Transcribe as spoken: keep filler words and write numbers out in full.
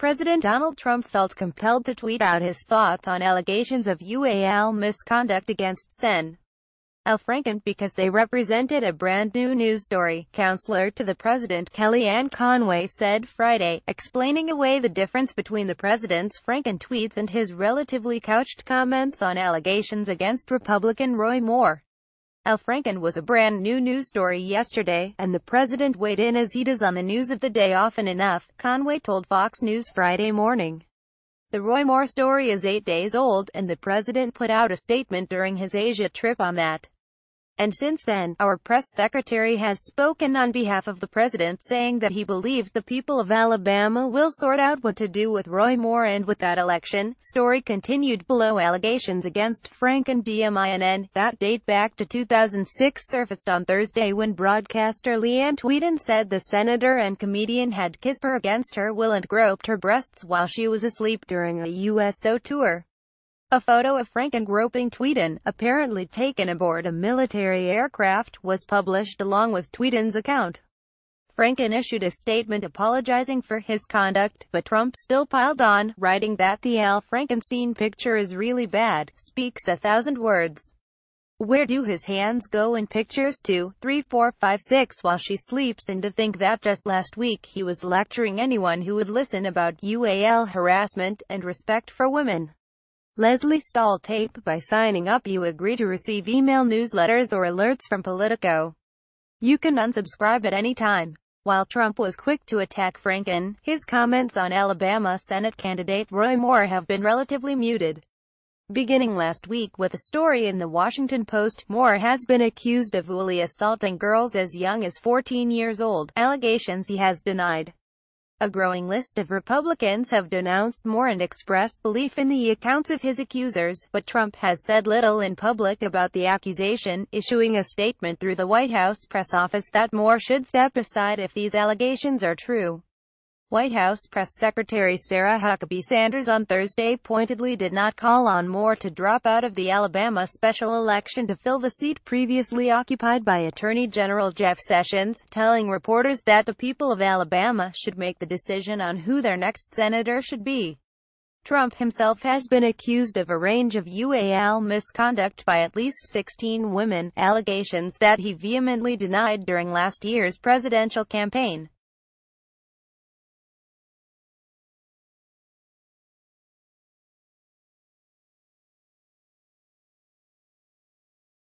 President Donald Trump felt compelled to tweet out his thoughts on allegations of U A L misconduct against Sen. Al Franken because they represented a brand new news story, counselor to the president Kellyanne Conway said Friday, explaining away the difference between the president's Franken tweets and his relatively couched comments on allegations against Republican Roy Moore. Al Franken was a brand new news story yesterday, and the president weighed in as he does on the news of the day often enough, Conway told Fox News Friday morning. The Roy Moore story is eight days old, and the president put out a statement during his Asia trip on that. And since then, our press secretary has spoken on behalf of the president saying that he believes the people of Alabama will sort out what to do with Roy Moore and with that election. Story continued below allegations against Franken D M I N N that date back to two thousand six surfaced on Thursday when broadcaster Leanne Tweeden said the senator and comedian had kissed her against her will and groped her breasts while she was asleep during a U S O tour. A photo of Franken groping Tweeden, apparently taken aboard a military aircraft, was published along with Tweeden's account. Franken issued a statement apologizing for his conduct, but Trump still piled on, writing that the Al Frankenstein picture is really bad, speaks a thousand words. Where do his hands go in pictures two, three, four, five, six while she sleeps? And to think that just last week he was lecturing anyone who would listen about U A L harassment and respect for women. Leslie Stahl tape by signing up you agree to receive email newsletters or alerts from Politico. You can unsubscribe at any time. While Trump was quick to attack Franken, his comments on Alabama Senate candidate Roy Moore have been relatively muted. Beginning last week with a story in the Washington Post, Moore has been accused of wholly assaulting girls as young as fourteen years old, allegations he has denied. A growing list of Republicans have denounced Moore and expressed belief in the accounts of his accusers, but Trump has said little in public about the accusation, issuing a statement through the White House press office that Moore should step aside if these allegations are true. White House Press Secretary Sarah Huckabee Sanders on Thursday pointedly did not call on Moore to drop out of the Alabama special election to fill the seat previously occupied by Attorney General Jeff Sessions, telling reporters that the people of Alabama should make the decision on who their next senator should be. Trump himself has been accused of a range of U A L misconduct by at least sixteen women, allegations that he vehemently denied during last year's presidential campaign.